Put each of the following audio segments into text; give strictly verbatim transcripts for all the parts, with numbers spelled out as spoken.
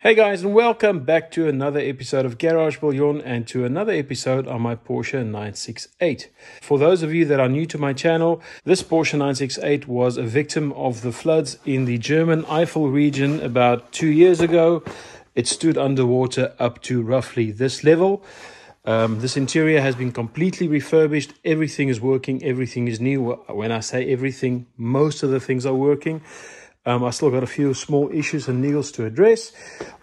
Hey guys, and welcome back to another episode of Garage Biljon and to another episode on my Porsche nine six eight. For those of you that are new to my channel, this Porsche nine six eight was a victim of the floods in the German Eiffel region about two years ago. It stood underwater up to roughly this level. Um, this interior has been completely refurbished. Everything is working. Everything is new. When I say everything, most of the things are working. Um, I still got a few small issues and niggles to address,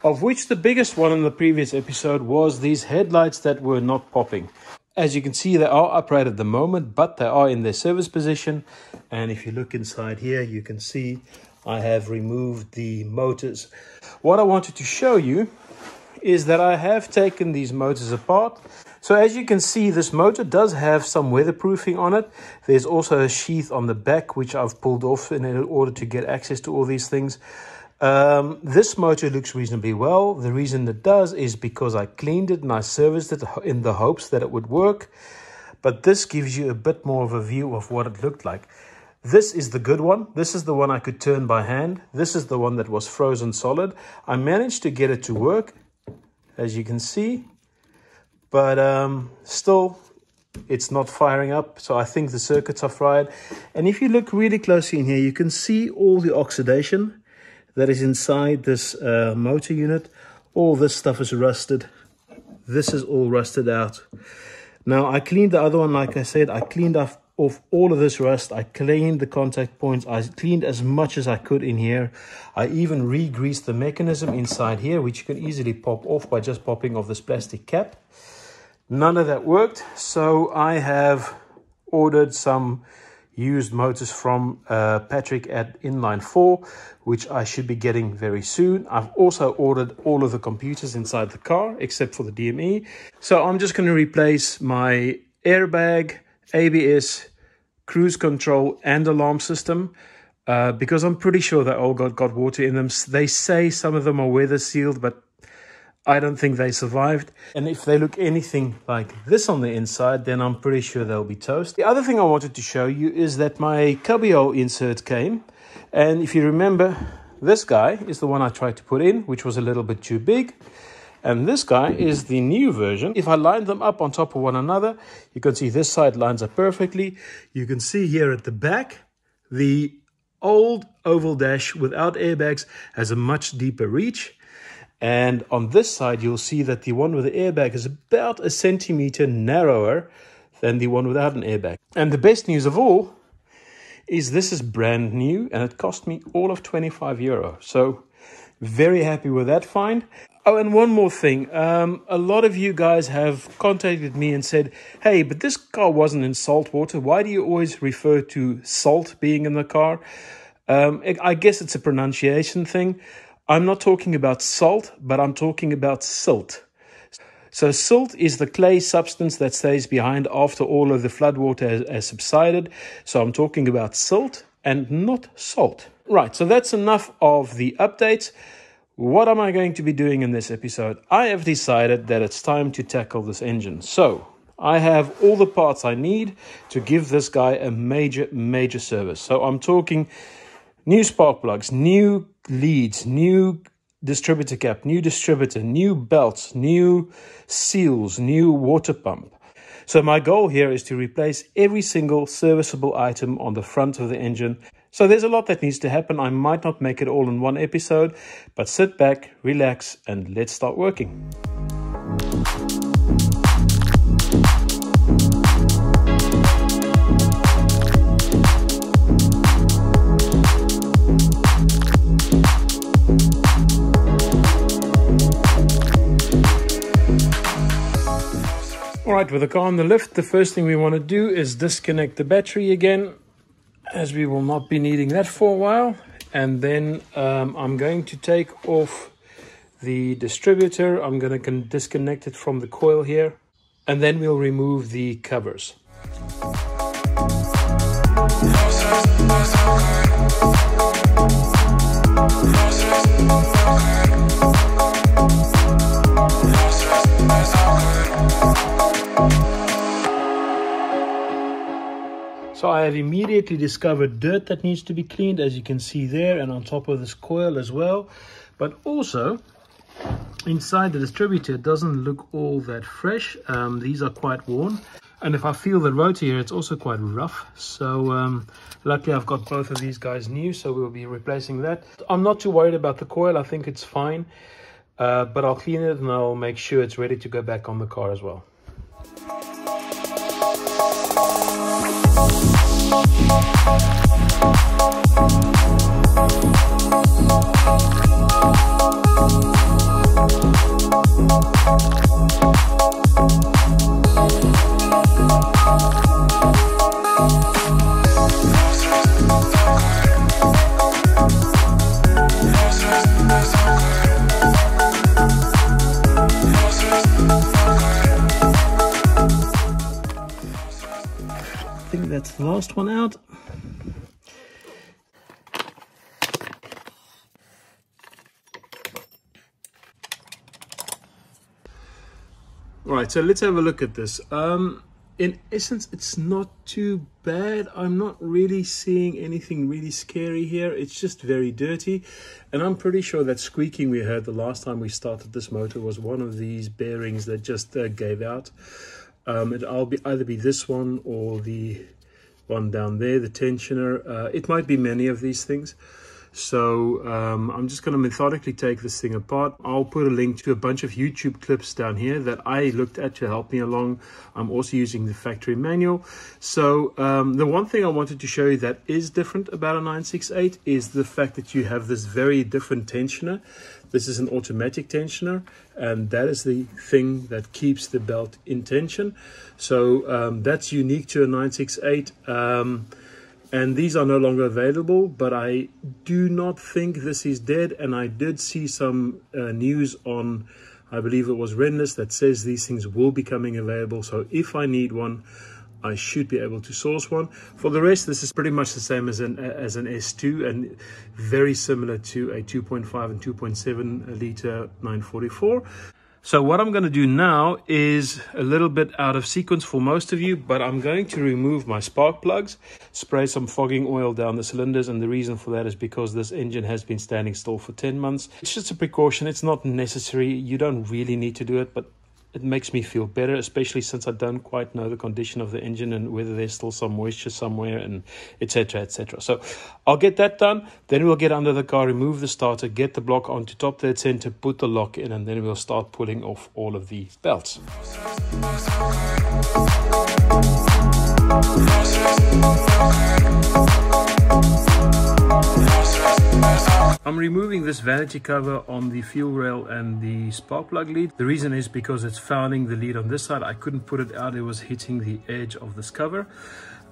of which the biggest one in the previous episode was these headlights that were not popping. As you can see, they are upright at the moment, but they are in their service position. And if you look inside here, you can see I have removed the motors. What I wanted to show you is that I have taken these motors apart. So as you can see, this motor does have some weatherproofing on it. There's also a sheath on the back, which I've pulled off in order to get access to all these things. Um, this motor looks reasonably well. The reason it does is because I cleaned it and I serviced it in the hopes that it would work. But this gives you a bit more of a view of what it looked like. This is the good one. This is the one I could turn by hand. This is the one that was frozen solid. I managed to get it to work, as you can see, but um, still it's not firing up, so I think the circuits are fried. And if you look really closely in here, you can see all the oxidation that is inside this uh, motor unit. All this stuff is rusted. This is all rusted out. Now, I cleaned the other one, like I said. I cleaned off, off all of this rust. I cleaned the contact points. I cleaned as much as I could in here. I even re-greased the mechanism inside here, which you can easily pop off by just popping off this plastic cap. None of that worked, so I have ordered some used motors from uh, Patrick at Inline Four, which I should be getting very soon. I've also ordered all of the computers inside the car, except for the D M E. So I'm just going to replace my airbag, A B S, cruise control, and alarm system, uh, because I'm pretty sure they all got, got water in them. They say some of them are weather sealed, but I don't think they survived. And if they look anything like this on the inside, then I'm pretty sure they'll be toast. The other thing I wanted to show you is that my cubbyhole insert came. And if you remember, this guy is the one I tried to put in, which was a little bit too big. And this guy is the new version. If I line them up on top of one another, you can see this side lines up perfectly. You can see here at the back, the old oval dash without airbags has a much deeper reach. And on this side, you'll see that the one with the airbag is about a centimeter narrower than the one without an airbag. And the best news of all is this is brand new, and it cost me all of twenty-five euro. So very happy with that find. Oh, and one more thing. Um, a lot of you guys have contacted me and said, hey, but this car wasn't in salt water. Why do you always refer to salt being in the car? Um, I guess it's a pronunciation thing. I'm not talking about salt, but I'm talking about silt. So silt is the clay substance that stays behind after all of the floodwater has, has subsided. So I'm talking about silt and not salt. Right, so that's enough of the updates. What am I going to be doing in this episode? I have decided that it's time to tackle this engine. So I have all the parts I need to give this guy a major, major service. So I'm talking new spark plugs, new leads, new distributor cap, new distributor, new belts, new seals, new water pump. So my goal here is to replace every single serviceable item on the front of the engine. So there's a lot that needs to happen. I might not make it all in one episode, but sit back, relax, and let's start working. All right, with the car on the lift, the first thing we want to do is disconnect the battery again, as we will not be needing that for a while. And then um, I'm going to take off the distributor. I'm going to disconnect it from the coil here, and then we'll remove the covers. So I have immediately discovered dirt that needs to be cleaned, as you can see there, and on top of this coil as well. But also, Inside, the distributor doesn't look all that fresh. Um, these are quite worn. And if I feel the rotor here, it's also quite rough. So um, luckily I've got both of these guys new, so we'll be replacing that. I'm not too worried about the coil. I think it's fine, uh, but I'll clean it and I'll make sure it's ready to go back on the car as well. That's the last one out. Right, so let's have a look at this. Um, in essence, it's not too bad. I'm not really seeing anything really scary here. It's just very dirty. And I'm pretty sure that squeaking we heard the last time we started this motor was one of these bearings that just uh, gave out. Um, it'll be either be this one or the one down there, the tensioner. Uh, it might be many of these things. So um, I'm just going to methodically take this thing apart. I'll put a link to a bunch of YouTube clips down here that I looked at to help me along. I'm also using the factory manual. So um, the one thing I wanted to show you that is different about a nine six eight is the fact that you have this very different tensioner. This is an automatic tensioner, and that is the thing that keeps the belt in tension. So um, that's unique to a nine six eight. Um, And these are no longer available, but I do not think this is dead. And I did see some uh, news on, I believe it was Rennes, that says these things will be coming available. So if I need one, I should be able to source one. For the rest, this is pretty much the same as an as an S two, and very similar to a two point five and two point seven liter nine forty-four. So what I'm going to do now is a little bit out of sequence for most of you, but I'm going to remove my spark plugs, spray some fogging oil down the cylinders. And the reason for that is because this engine has been standing still for ten months. It's just a precaution. It's not necessary. You don't really need to do it, but it makes me feel better, especially since I don't quite know the condition of the engine and whether there's still some moisture somewhere, and et cetera, et cetera. So I'll get that done. Then we'll get under the car, remove the starter, get the block onto top dead center, put the lock in, and then we'll start pulling off all of the belts. I'm removing this vanity cover on the fuel rail and the spark plug lead. The reason is because it's fouling the lead on this side. I couldn't put it out. It was hitting the edge of this cover.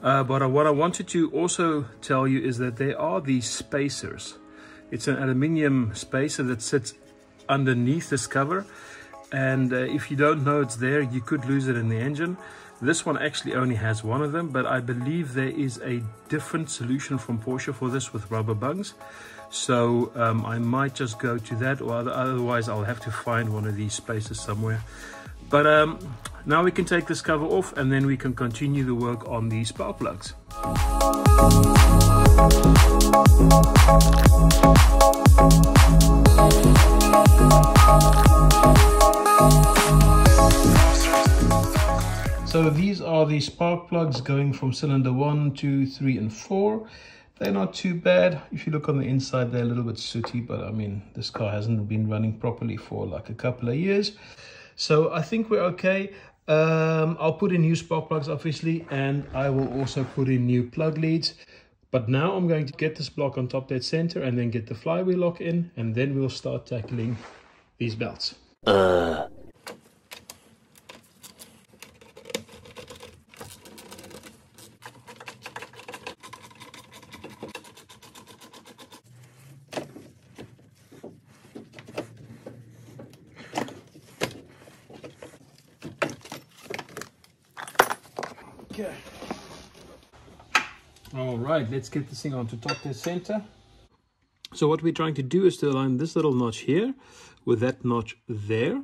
Uh, but what I wanted to also tell you is that there are these spacers. It's an aluminium spacer that sits underneath this cover. And uh, if you don't know it's there, you could lose it in the engine. This one actually only has one of them, but I believe there is a different solution from Porsche for this with rubber bungs. So um, I might just go to that, or otherwise I'll have to find one of these spaces somewhere. But um, now we can take this cover off, and then we can continue the work on these spark plugs. So these are the spark plugs going from cylinder one, two, three, and four. They're not too bad. If you look on the inside, they're a little bit sooty, but I mean, this car hasn't been running properly for like a couple of years. So I think we're okay. Um, I'll put in new spark plugs, obviously, and I will also put in new plug leads. But now I'm going to get this block on top dead center and then get the flywheel lock in, and then we'll start tackling these belts. Uh. Okay. All right, let's get this thing onto top dead center. So what we're trying to do is to align this little notch here with that notch there.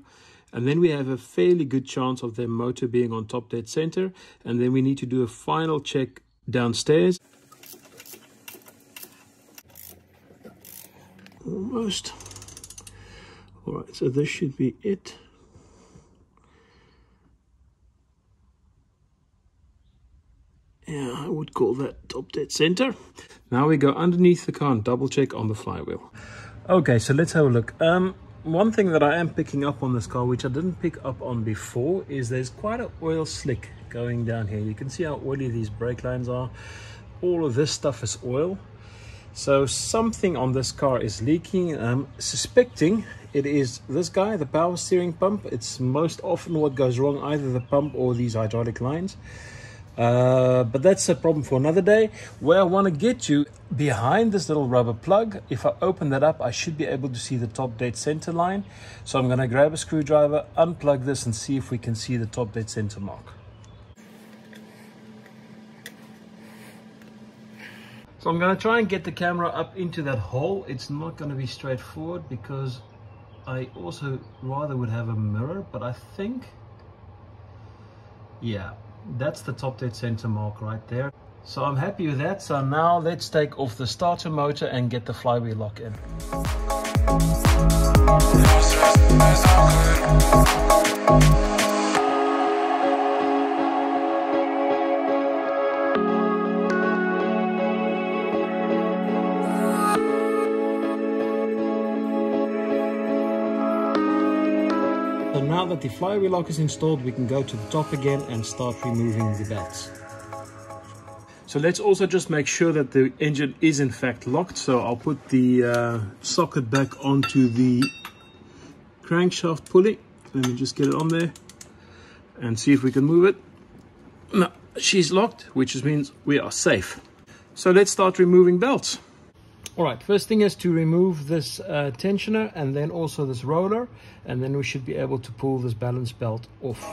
And then we have a fairly good chance of the motor being on top dead center. And then we need to do a final check downstairs. Almost. All right, so this should be it. Yeah, I would call that top dead center. Now we go underneath the car and double check on the flywheel. Okay, so let's have a look. Um, one thing that I am picking up on this car, which I didn't pick up on before, is there's quite an oil slick going down here. You can see how oily these brake lines are. All of this stuff is oil. So something on this car is leaking. I'm suspecting it is this guy, the power steering pump. It's most often what goes wrong, either the pump or these hydraulic lines. Uh, but that's a problem for another day. Where I want to get you, behind this little rubber plug, if I open that up, I should be able to see the top dead center line. So I'm going to grab a screwdriver, unplug this, and see if we can see the top dead center mark. So I'm going to try and get the camera up into that hole. It's not going to be straightforward because I also rather would have a mirror, but I think, yeah. That's the top dead center mark right there. So I'm happy with that. So now let's take off the starter motor and get the flywheel lock in. So now that the flywheel lock is installed, we can go to the top again and start removing the belts. So let's also just make sure that the engine is in fact locked. So I'll put the uh, socket back onto the crankshaft pulley. Let me just get it on there and see if we can move it. No, she's locked, which means we are safe. So let's start removing belts. All right, first thing is to remove this uh, tensioner and then also this roller, and then we should be able to pull this balance belt off.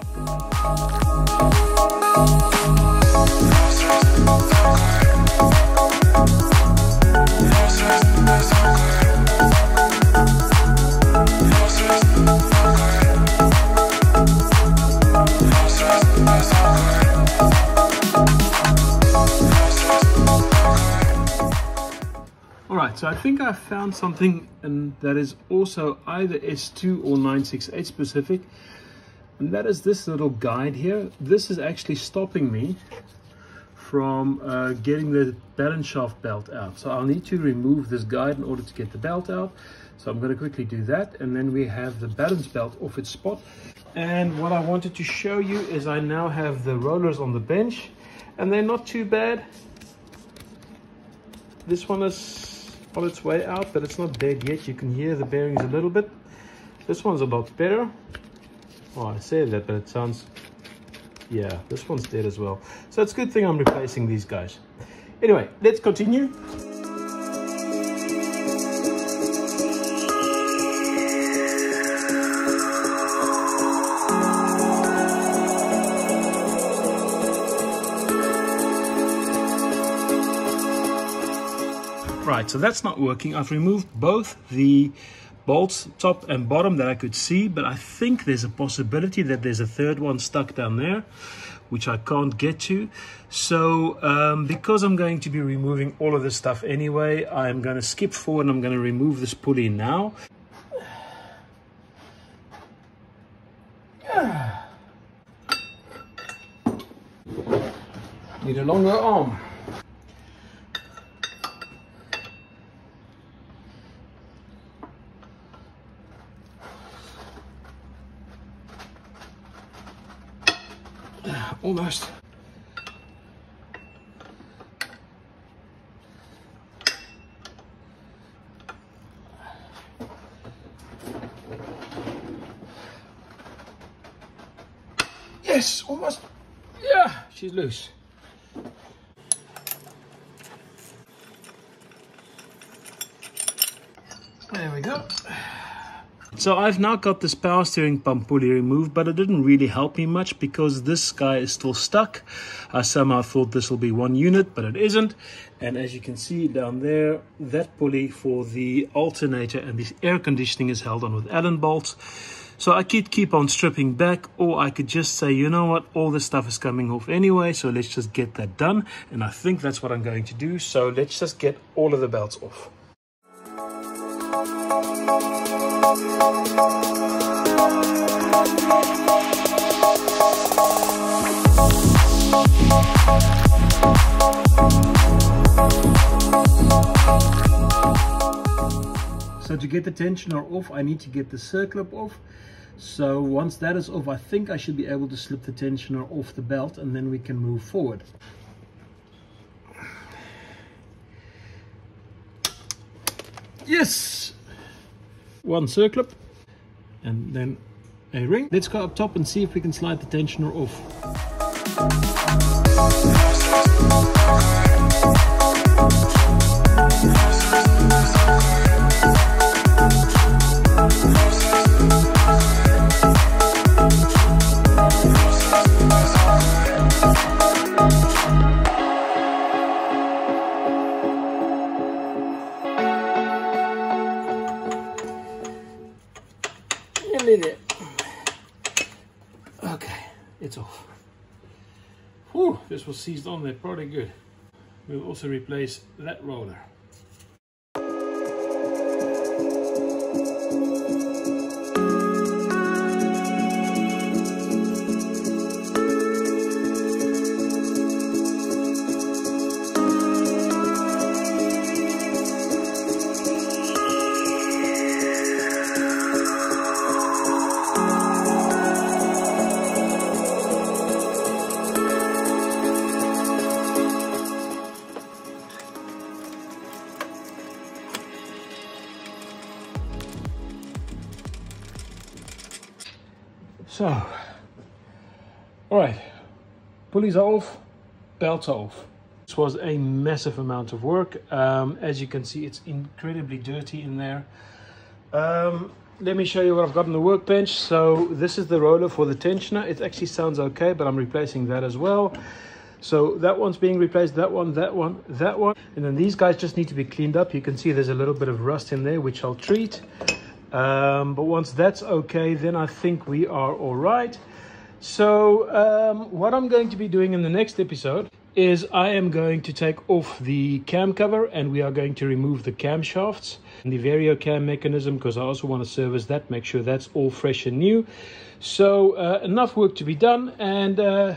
Alright, so I think I found something and that is also either S two or nine sixty-eight specific, and that is this little guide here. This is actually stopping me from uh, getting the balance shaft belt out. So I'll need to remove this guide in order to get the belt out. So I'm going to quickly do that, and then we have the balance belt off its spot. And what I wanted to show you is I now have the rollers on the bench, and they're not too bad. This one is on its way out, but it's not dead yet. You can hear the bearings a little bit. This one's a lot better. Oh, I say that, but it sounds, yeah, this one's dead as well. So it's a good thing I'm replacing these guys. Anyway, let's continue. Right, so that's not working. I've removed both the bolts, top and bottom, that I could see, but I think there's a possibility that there's a third one stuck down there, which I can't get to. So um, because I'm going to be removing all of this stuff anyway, I'm going to skip forward and I'm going to remove this pulley now. Need a longer arm. Almost. Yes, almost. Yeah, she's loose. There we go. So I've now got this power steering pump pulley removed, but it didn't really help me much because this guy is still stuck. I somehow thought this will be one unit, but it isn't. And as you can see down there, that pulley for the alternator and the air conditioning is held on with Allen bolts. So I could keep on stripping back, or I could just say, you know what, all this stuff is coming off anyway, so let's just get that done. And I think that's what I'm going to do. So let's just get all of the belts off. So to get the tensioner off, I need to get the circlip off. So once that is off, I think I should be able to slip the tensioner off the belt and then we can move forward. Yes! One circlip and then a ring. Let's go up top and see if we can slide the tensioner off. Oh, this was seized on there pretty good. We'll also replace that roller. So, all right, pulleys are off, belts are off. This was a massive amount of work. Um, as you can see, it's incredibly dirty in there. Um, let me show you what I've got on the workbench. So this is the roller for the tensioner. It actually sounds okay, but I'm replacing that as well. So that one's being replaced, that one, that one, that one. And then these guys just need to be cleaned up. You can see there's a little bit of rust in there, which I'll treat. Um, but once that's okay, then I think we are all right. So um, what I'm going to be doing in the next episode is I am going to take off the cam cover and we are going to remove the camshafts and the vario cam mechanism, because I also want to service that, make sure that's all fresh and new. So uh, enough work to be done, and uh,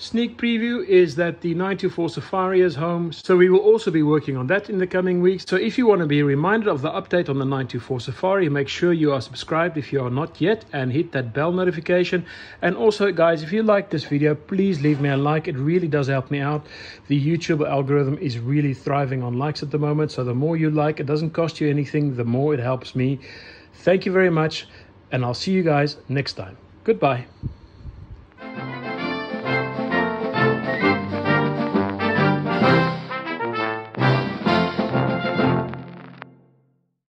sneak preview is that the nine two four Safari is home, so we will also be working on that in the coming weeks. So if you want to be reminded of the update on the nine two four Safari, make sure you are subscribed if you are not yet and hit that bell notification. And also guys, if you like this video, please leave me a like. It really does help me out. The YouTube algorithm is really thriving on likes at the moment, so the more you like, it doesn't cost you anything, the more it helps me. Thank you very much, and I'll see you guys next time. Goodbye.